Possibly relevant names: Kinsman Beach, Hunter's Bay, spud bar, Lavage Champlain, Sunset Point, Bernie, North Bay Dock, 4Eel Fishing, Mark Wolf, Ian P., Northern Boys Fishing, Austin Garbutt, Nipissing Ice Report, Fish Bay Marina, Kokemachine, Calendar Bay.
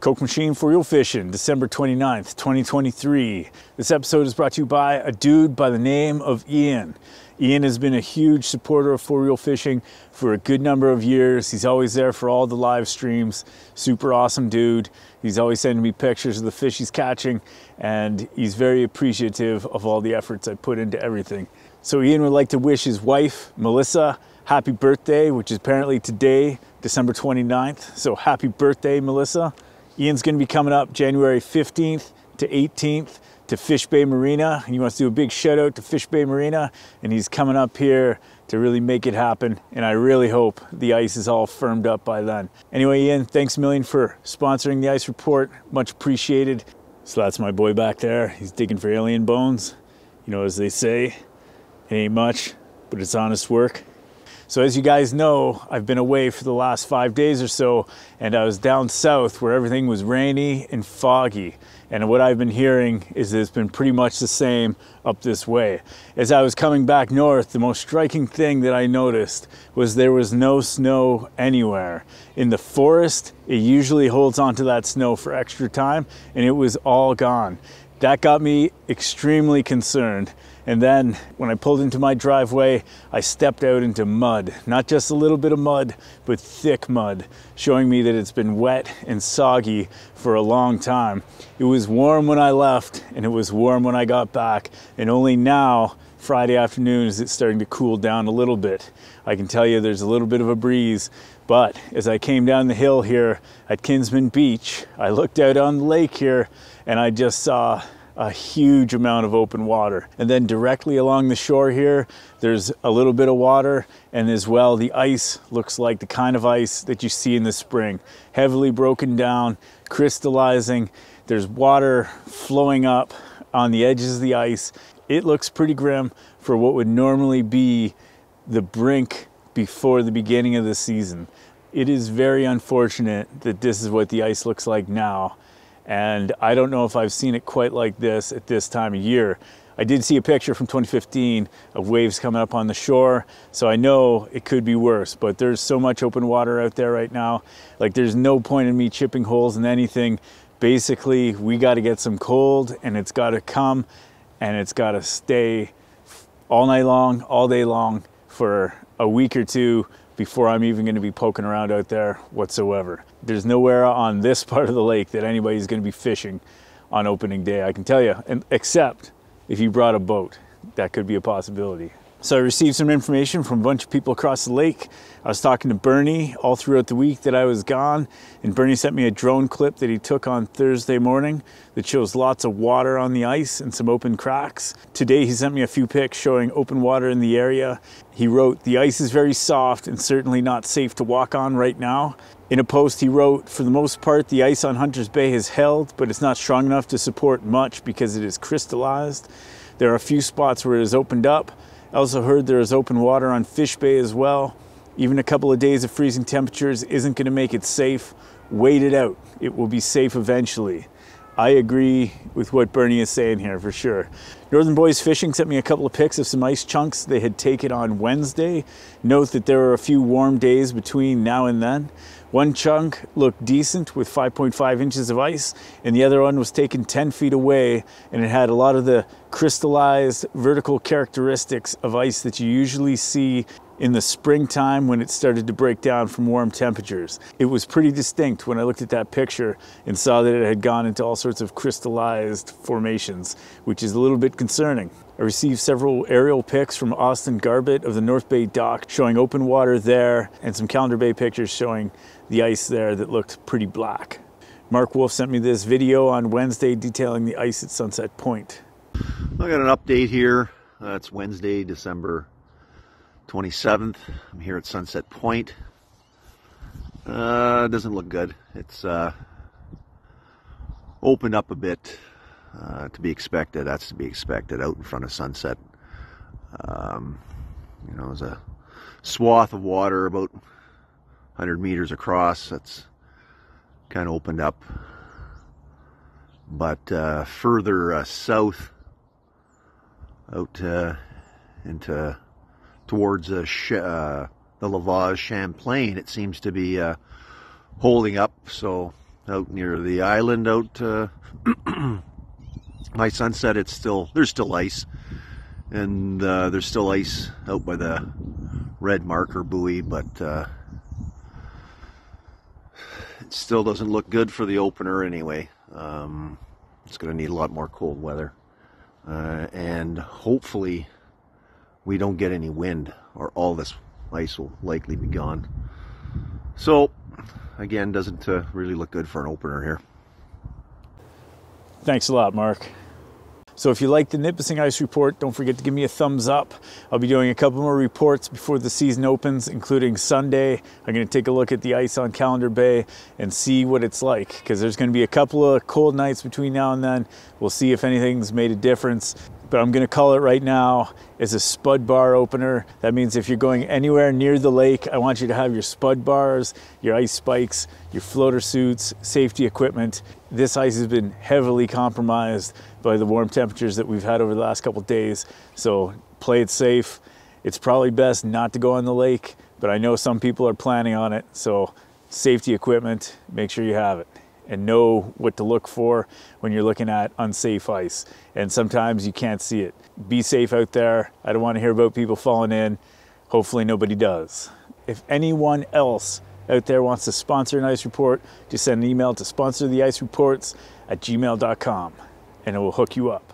Kokemachine 4Eel Fishing, December 29th, 2023. This episode is brought to you by a dude by the name of Ian. Ian has been a huge supporter of 4Eel Fishing for a good number of years. He's always there for all the live streams. Super awesome dude. He's always sending me pictures of the fish he's catching, and he's very appreciative of all the efforts I put into everything. So Ian would like to wish his wife, Melissa, happy birthday, which is apparently today, December 29th. So happy birthday, Melissa. Ian's going to be coming up January 15th to 18th to Fish Bay Marina. He wants to do a big shout out to Fish Bay Marina, and he's coming up here to really make it happen. And I really hope the ice is all firmed up by then. Anyway, Ian, thanks a million for sponsoring the ice report. Much appreciated. So that's my boy back there. He's digging for alien bones. You know, as they say, it ain't much, but it's honest work. So as you guys know, I've been away for the last 5 days or so, and I was down south where everything was rainy and foggy. And what I've been hearing is it's been pretty much the same up this way. As I was coming back north, the most striking thing that I noticed was there was no snow anywhere. In the forest, it usually holds onto that snow for extra time, and it was all gone. That got me extremely concerned. And then when I pulled into my driveway, I stepped out into mud. Not just a little bit of mud, but thick mud, showing me that it's been wet and soggy for a long time. It was warm when I left, and it was warm when I got back. And only now, Friday afternoon, is it starting to cool down a little bit. I can tell you there's a little bit of a breeze, but as I came down the hill here at Kinsman Beach, I looked out on the lake here, and I just saw a huge amount of open water. And then directly along the shore here, there's a little bit of water, and as well, the ice looks like the kind of ice that you see in the spring. Heavily broken down, crystallizing. There's water flowing up on the edges of the ice. It looks pretty grim for what would normally be the brink before the beginning of the season. It is very unfortunate that this is what the ice looks like now. And I don't know if I've seen it quite like this at this time of year. I did see a picture from 2015 of waves coming up on the shore, so I know it could be worse, but there's so much open water out there right now. Like, there's no point in me chipping holes in anything. Basically, we got to get some cold, and it's got to come, and it's got to stay all night long, all day long, for a week or two before I'm even going to be poking around out there whatsoever. There's nowhere on this part of the lake that anybody's going to be fishing on opening day, I can tell you, and except if you brought a boat. That could be a possibility. So I received some information from a bunch of people across the lake. I was talking to Bernie all throughout the week that I was gone, and Bernie sent me a drone clip that he took on Thursday morning that shows lots of water on the ice and some open cracks. Today he sent me a few pics showing open water in the area. He wrote, "The ice is very soft and certainly not safe to walk on right now." In a post he wrote, "For the most part, the ice on Hunter's Bay has held, but it's not strong enough to support much because it is crystallized. There are a few spots where it has opened up. I also heard there is open water on Fish Bay as well. Even a couple of days of freezing temperatures isn't going to make it safe. Wait it out. It will be safe eventually." I agree with what Bernie is saying here for sure. Northern Boys Fishing sent me a couple of pics of some ice chunks they had taken on Wednesday. Note that there are a few warm days between now and then. One chunk looked decent with 5.5 inches of ice, and the other one was taken 10 feet away, and it had a lot of the crystallized vertical characteristics of ice that you usually see in the springtime when it started to break down from warm temperatures. It was pretty distinct when I looked at that picture and saw that it had gone into all sorts of crystallized formations, which is a little bit concerning. I received several aerial pics from Austin Garbutt of the North Bay Dock showing open water there, and some Calendar Bay pictures showing the ice there that looked pretty black. Mark Wolf sent me this video on Wednesday detailing the ice at Sunset Point. I got an update here. It's Wednesday, December 27th. I'm here at Sunset Point. Doesn't look good. It's opened up a bit, to be expected. That's to be expected out in front of Sunset. You know, there's a swath of water about 100 meters across that's kind of opened up, but further south out into towards the Lavage Champlain, it seems to be holding up. So out near the island out by Sunset. It's still, there's still ice, and there's still ice out by the red marker buoy, but it still doesn't look good for the opener anyway. It's going to need a lot more cold weather, and hopefully we don't get any wind, or all this ice will likely be gone. So again, doesn't really look good for an opener here. Thanks a lot, Mark. So if you like the Nipissing Ice Report, don't forget to give me a thumbs up. I'll be doing a couple more reports before the season opens, including Sunday. I'm going to take a look at the ice on Calendar Bay and see what it's like, because there's going to be a couple of cold nights between now and then. We'll see if anything's made a difference. But I'm going to call it right now as a spud bar opener. That means if you're going anywhere near the lake, I want you to have your spud bars, your ice spikes, your floater suits, safety equipment. This ice has been heavily compromised by the warm temperatures that we've had over the last couple of days. So play it safe. It's probably best not to go on the lake, but I know some people are planning on it. So safety equipment, make sure you have it, and know what to look for when you're looking at unsafe ice. And sometimes you can't see it. Be safe out there. I don't want to hear about people falling in. Hopefully nobody does. If anyone else out there wants to sponsor an ice report, just send an email to sponsortheicereports@gmail.com and it will hook you up.